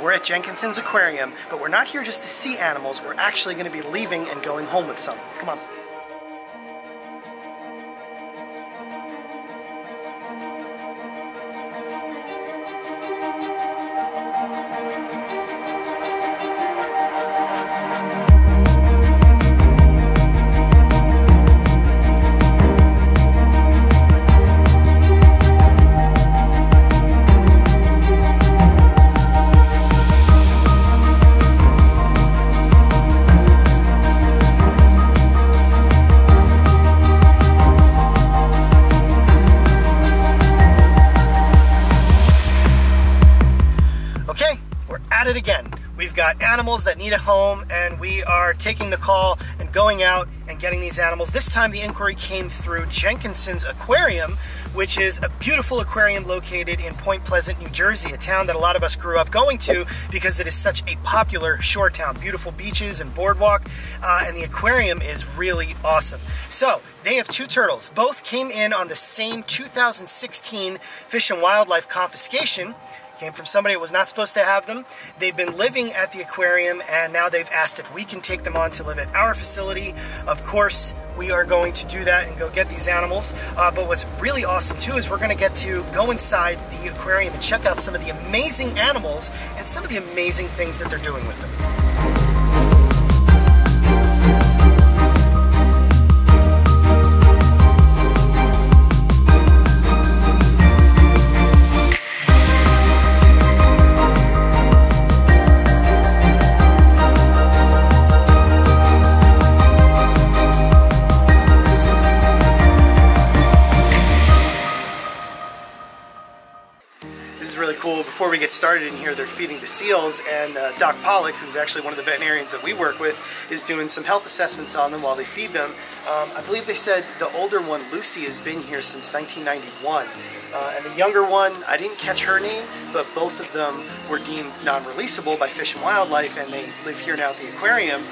We're at Jenkinson's Aquarium, but we're not here just to see animals. We're actually going to be leaving and going home with some. Come on. Again, we've got animals that need a home, and we are taking the call and going out and getting these animals. This time the inquiry came through Jenkinson's Aquarium, which is a beautiful aquarium located in Point Pleasant, New Jersey, a town that a lot of us grew up going to because it is such a popular shore town. Beautiful beaches and boardwalk, and the aquarium is really awesome. So they have two turtles. Both came in on the same 2016 Fish and Wildlife confiscation. Came from somebody who was not supposed to have them. They've been living at the aquarium, and now they've asked if we can take them on to live at our facility. Of course, we are going to do that and go get these animals. But what's really awesome too is we're gonna get to go inside the aquarium and check out some of the amazing animals and some of the amazing things that they're doing with them. Before we get started in here, they're feeding the seals, and Doc Pollock, who's actually one of the veterinarians that we work with, is doing some health assessments on them while they feed them. I believe they said the older one, Lucy, has been here since 1991, and the younger one, I didn't catch her name, but both of them were deemed non-releasable by Fish and Wildlife, and they live here now at the aquarium.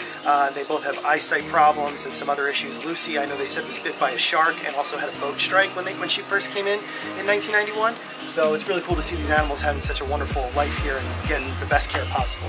They both have eyesight problems and some other issues. Lucy, I know they said, was bit by a shark and also had a boat strike when she first came in 1991. So it's really cool to see these animals having such a wonderful life here and getting the best care possible.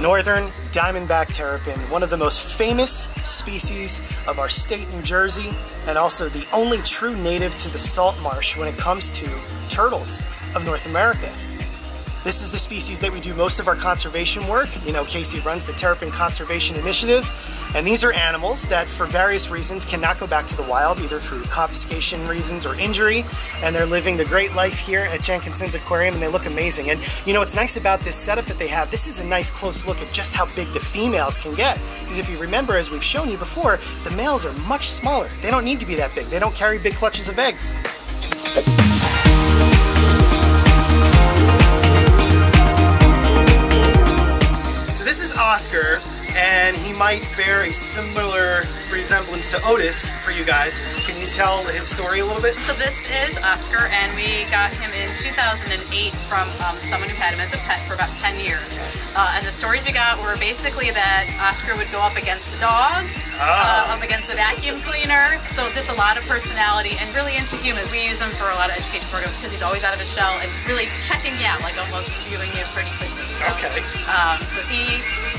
Northern Diamondback terrapin, one of the most famous species of our state, New Jersey, and also the only true native to the salt marsh when it comes to turtles of North America. This is the species that we do most of our conservation work. You know, Casey runs the Terrapin Conservation Initiative, and these are animals that for various reasons cannot go back to the wild, either through confiscation reasons or injury, and they're living the great life here at Jenkinson's Aquarium, and they look amazing. And you know, what's nice about this setup that they have, this is a nice close look at just how big the females can get. Because if you remember, as we've shown you before, the males are much smaller. They don't need to be that big. They don't carry big clutches of eggs. Oscar, and he might bear a similar resemblance to Otis for you guys. Can you tell his story a little bit? So this is Oscar, and we got him in 2008 from someone who had him as a pet for about 10 years. And the stories we got were basically that Oscar would go up against the dog, up against the vacuum cleaner, so just a lot of personality and really into humans. We use him for a lot of education programs because he's always out of his shell and really checking you out, like almost viewing you pretty quickly. So, okay. So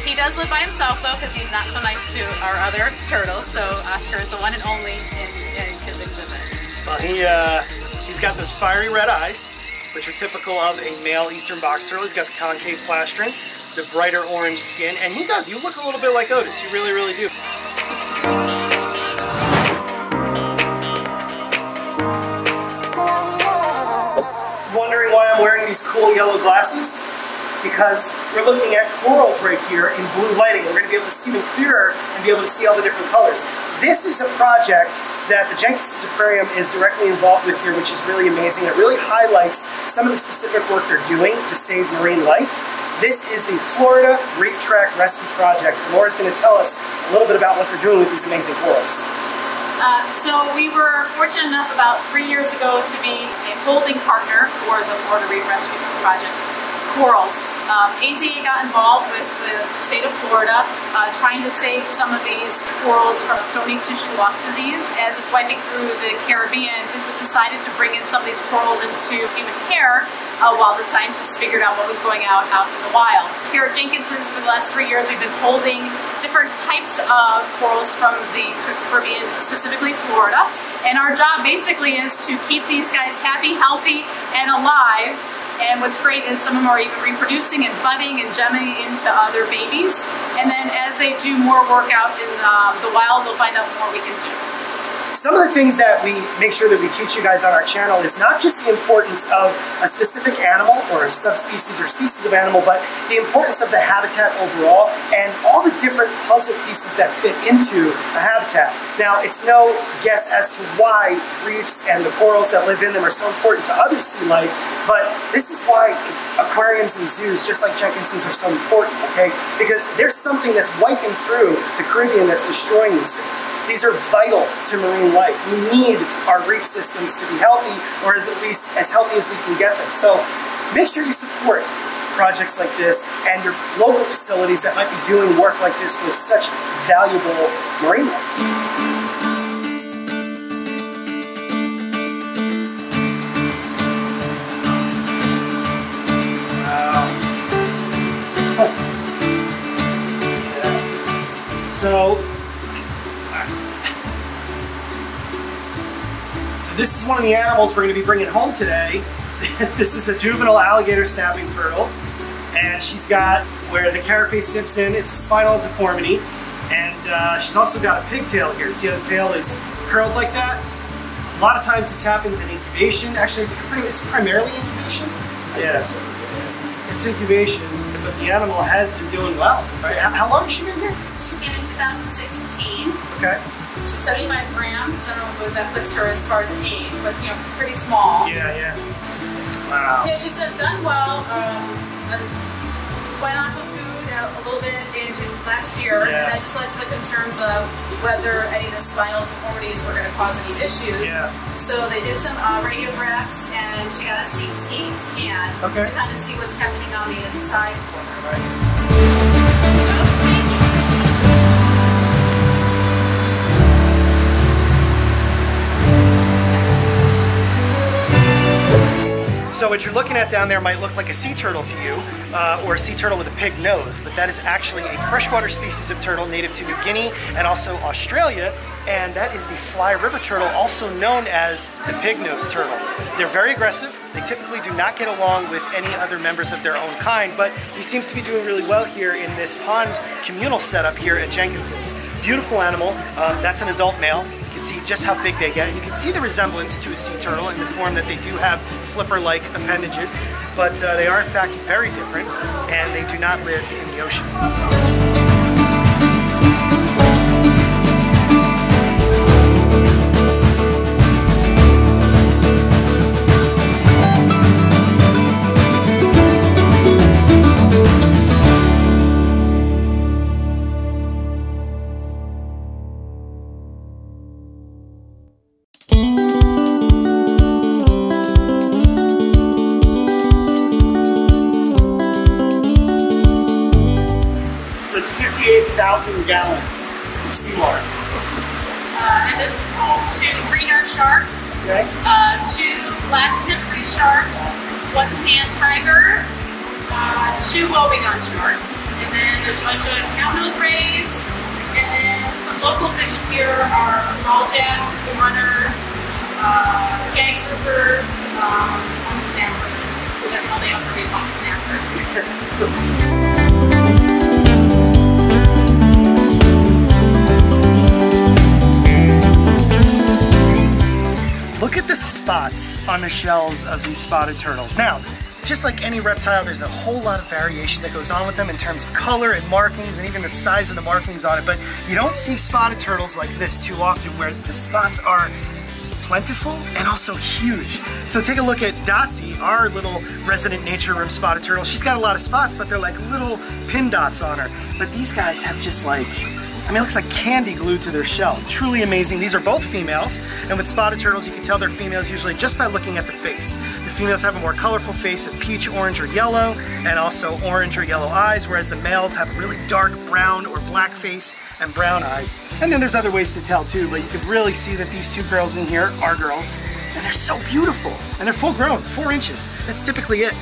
he does live by himself though, because he's not so nice to our other turtles. So Oscar is the one and only in his exhibit. Well, he's got those fiery red eyes, which are typical of a male Eastern box turtle. He's got the concave plastron, the brighter orange skin, and he does. You look a little bit like Otis. You really, really do. Wondering why I'm wearing these cool yellow glasses? Because we're looking at corals right here in blue lighting. We're going to be able to see them clearer and be able to see all the different colors. This is a project that the Jenkinson's Aquarium is directly involved with here, which is really amazing. It really highlights some of the specific work they're doing to save marine life. This is the Florida Reef Tract Rescue Project. Laura's going to tell us a little bit about what they're doing with these amazing corals. So we were fortunate enough about 3 years ago to be a holding partner for the Florida Reef Rescue Project corals. AZA got involved with the state of Florida trying to save some of these corals from stony tissue loss disease. As it's wiping through the Caribbean, it was decided to bring in some of these corals into human care while the scientists figured out what was going on out in the wild. Here at Jenkinson's, for the last 3 years, we've been holding different types of corals from the Caribbean, specifically Florida. And our job basically is to keep these guys happy, healthy, and alive. And what's great is some of them are even reproducing and budding and gemming into other babies. And then as they do more work out in the wild, they'll find out more we can do. Some of the things that we make sure that we teach you guys on our channel is not just the importance of a specific animal or a subspecies or species of animal, but the importance of the habitat overall and all the different puzzle pieces that fit into a habitat. Now, it's no guess as to why reefs and the corals that live in them are so important to other sea life, but this is why aquariums and zoos, just like Jenkinson's, are so important, okay? Because there's something that's wiping through the Caribbean that's destroying these things. These are vital to marine life. We need our reef systems to be healthy, or at least as healthy as we can get them. So make sure you support projects like this and your local facilities that might be doing work like this with such valuable marine life. So this is one of the animals we're going to be bringing home today. This is a juvenile alligator snapping turtle, and she's got where the carapace snips in. It's a spinal deformity, and she's also got a pigtail here. See how the tail is curled like that? A lot of times this happens in incubation. Actually, it's primarily incubation. Yeah, it's incubation. But the animal has been doing well. Right? How long has she been here? She came in 2016. Okay. She's 75 grams. I don't know what that puts her as far as age, but you know, pretty small. Yeah. Wow. Yeah, she's done well. Went off of food a little bit in last year, and I just led to the concerns of whether any of the spinal deformities were going to cause any issues. Yeah. So they did some radiographs, and she got a CT scan to kind of see what's happening on the inside for her. Right. So what you're looking at down there might look like a sea turtle to you, or a sea turtle with a pig nose, but that is actually a freshwater species of turtle native to New Guinea and also Australia, and that is the Fly River turtle, also known as the pig nose turtle. They're very aggressive. They typically do not get along with any other members of their own kind, but he seems to be doing really well here in this pond communal setup here at Jenkinson's. Beautiful animal. That's an adult male. You can see just how big they get, and you can see the resemblance to a sea turtle in the form that they do have flipper-like appendages, but they are in fact very different, and they do not live in the ocean. Gallons of seawater. And this is home to greener sharks, two black-tipped reef sharks, one sand tiger, two woebegone sharks, and then there's a bunch of cow-nose rays, and then some local fish here are balljacks, blue runners, gag groupers, one snapper. We're definitely on the reef on snapper. Look at the spots on the shells of these spotted turtles. Now, just like any reptile, there's a whole lot of variation that goes on with them in terms of color and markings and even the size of the markings on it, but you don't see spotted turtles like this too often where the spots are plentiful and also huge. So take a look at Dotsy, our little resident nature room spotted turtle. She's got a lot of spots, but they're like little pin dots on her. But these guys have just like, I mean, it looks like candy glued to their shell. Truly amazing. These are both females, and with spotted turtles, you can tell they're females usually just by looking at the face. The females have a more colorful face of peach, orange, or yellow, and also orange or yellow eyes, whereas the males have a really dark brown or black face and brown eyes. And then there's other ways to tell too, but you can really see that these two girls in here are girls, and they're so beautiful. And they're full grown, 4 inches. That's typically it.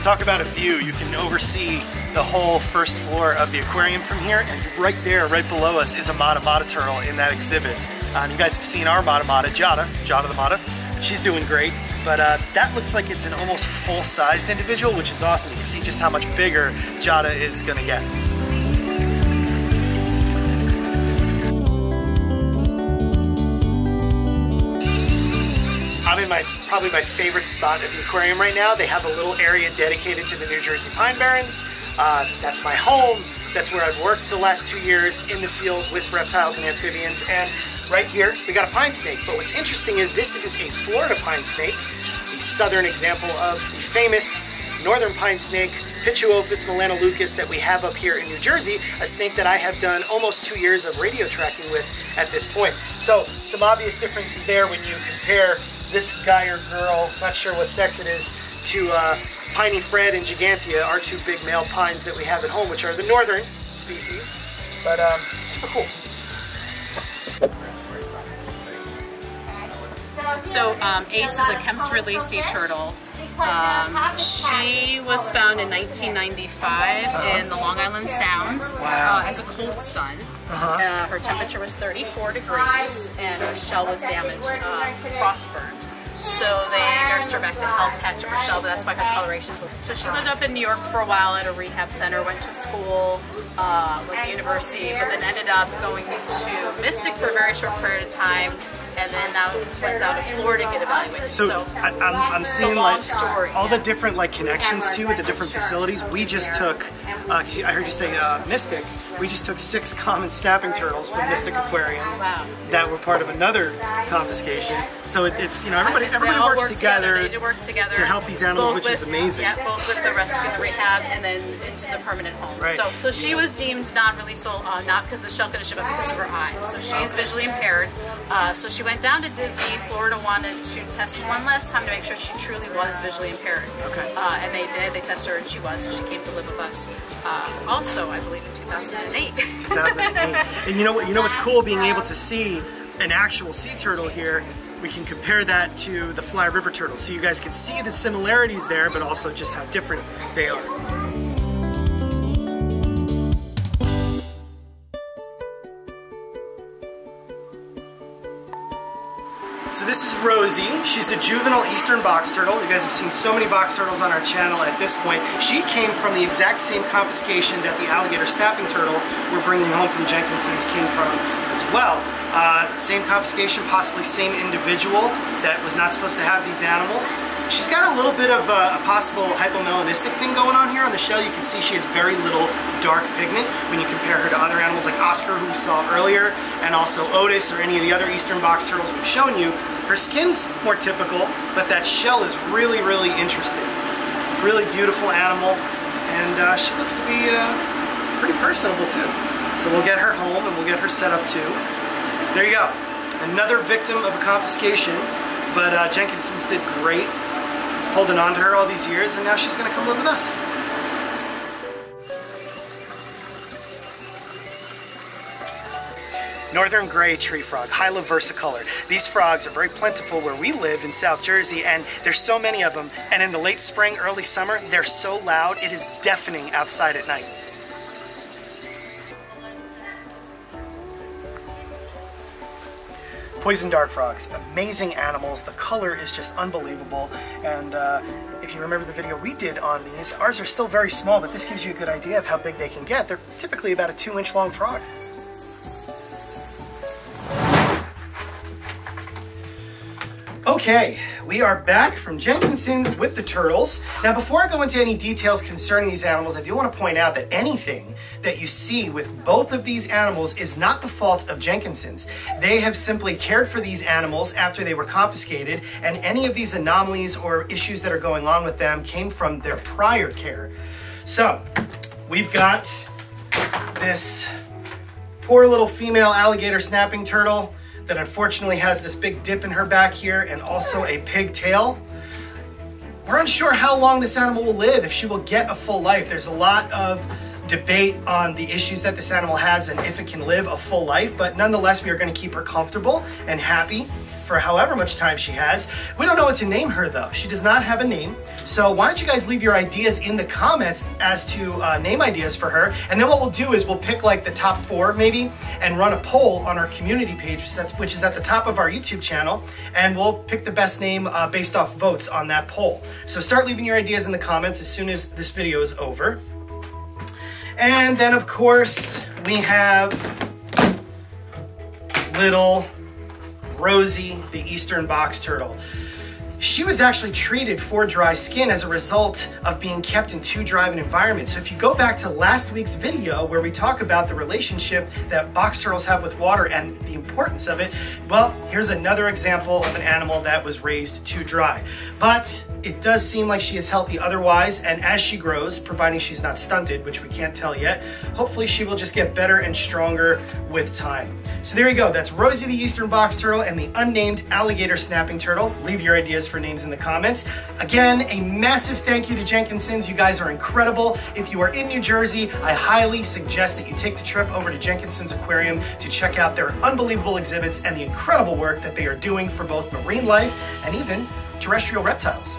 Talk about a view. You can oversee the whole first floor of the aquarium from here, and right there, right below us, is a Mata Mata turtle in that exhibit. You guys have seen our Mata Mata, Jada the Mata. She's doing great, but that looks like it's an almost full-sized individual, which is awesome. You can see just how much bigger Jada is gonna get. I'm in probably my favorite spot at the aquarium right now. They have a little area dedicated to the New Jersey Pine Barrens. That's my home. That's where I've worked the last 2 years in the field with reptiles and amphibians. And right here, we got a pine snake. But what's interesting is this is a Florida pine snake, the southern example of the famous northern pine snake, Pituophis melanoleucus, that we have up here in New Jersey, a snake that I have done almost 2 years of radio tracking with at this point. So some obvious differences there when you compare this guy or girl, not sure what sex it is, to Piney Fred and Gigantia, our two big male pines that we have at home, which are the northern species, but super cool. So Ace is a Kemp's ridley sea turtle. She was found in 1995 in the Long Island Sound as a cold stun. Her temperature was 34 degrees and her shell was damaged, frostburned. So they nursed her back to health, patched up her shell, but that's why her coloration's. So she lived up in New York for a while at a rehab center, went to school, went to university, but then ended up going to Mystic for a very short period of time, and then now went down to Florida to get evaluated. So I'm seeing like story, all the different like connections too with the different facilities. We just took, I heard you say Mystic, we just took 6 common snapping turtles from Mystic Aquarium that were part of another confiscation. So it's, you know, everybody works together to help these animals, which is amazing. Yeah, both with the rescue and the rehab and then into the permanent home. Right. So she was deemed not releasable, not because the shell condition, but because of her eyes. So she's visually impaired. So she went down to Disney. Florida wanted to test one last time to make sure she truly was visually impaired. Okay. And they did. They tested her and she was. So she came to live with us. Also, I believe in 2008. 2008. And you know what? You know what's cool? Being able to see an actual sea turtle here. We can compare that to the Fly River turtle. So you guys can see the similarities there, but also just how different they are. So this is Rosie. She's a juvenile Eastern box turtle. You guys have seen so many box turtles on our channel at this point. She came from the exact same confiscation that the alligator snapping turtle we're bringing home from Jenkinson's came from as well. Same confiscation, possibly same individual that was not supposed to have these animals. She's got a little bit of a possible hypomelanistic thing going on here on the shell. You can see she has very little dark pigment when you compare her to other animals like Oscar, who we saw earlier, and also Otis or any of the other Eastern box turtles we've shown you. Her skin's more typical, but that shell is really, really interesting. Really beautiful animal, and she looks to be pretty personable too. So we'll get her home and we'll get her set up too. There you go. Another victim of a confiscation, but Jenkinson's did great holding on to her all these years, and now she's going to come live with us. Northern gray tree frog, Hyla versicolor. These frogs are very plentiful where we live in South Jersey, and there's so many of them, and in the late spring, early summer, they're so loud, it is deafening outside at night. Poison dart frogs, amazing animals. The color is just unbelievable, and if you remember the video we did on these, ours are still very small, but this gives you a good idea of how big they can get. They're typically about a 2-inch long frog. Okay, we are back from Jenkinson's with the turtles. Now, before I go into any details concerning these animals, I do want to point out that anything that you see with both of these animals is not the fault of Jenkinson's. They have simply cared for these animals after they were confiscated, and any of these anomalies or issues that are going on with them came from their prior care. So we've got this poor little female alligator snapping turtle that unfortunately has this big dip in her back here and also a pigtail. We're unsure how long this animal will live, if she will get a full life. There's a lot of debate on the issues that this animal has and if it can live a full life, but nonetheless we are going to keep her comfortable and happy for however much time she has. We don't know what to name her though. She does not have a name. So why don't you guys leave your ideas in the comments as to name ideas for her. And then what we'll do is we'll pick like the top four maybe and run a poll on our community page, which is at the top of our YouTube channel. And we'll pick the best name based off votes on that poll. So start leaving your ideas in the comments as soon as this video is over. And then of course we have little Rosie, the Eastern box turtle. She was actually treated for dry skin as a result of being kept in too dry of an environment. So if you go back to last week's video where we talk about the relationship that box turtles have with water and the importance of it, well, here's another example of an animal that was raised too dry. But it does seem like she is healthy otherwise, and as she grows, providing she's not stunted, which we can't tell yet, hopefully she will just get better and stronger with time. So there you go. That's Rosie the Eastern box turtle and the unnamed alligator snapping turtle. Leave your ideas for names in the comments. Again, a massive thank you to Jenkinson's. You guys are incredible. If you are in New Jersey, I highly suggest that you take the trip over to Jenkinson's Aquarium to check out their unbelievable exhibits and the incredible work that they are doing for both marine life and even terrestrial reptiles.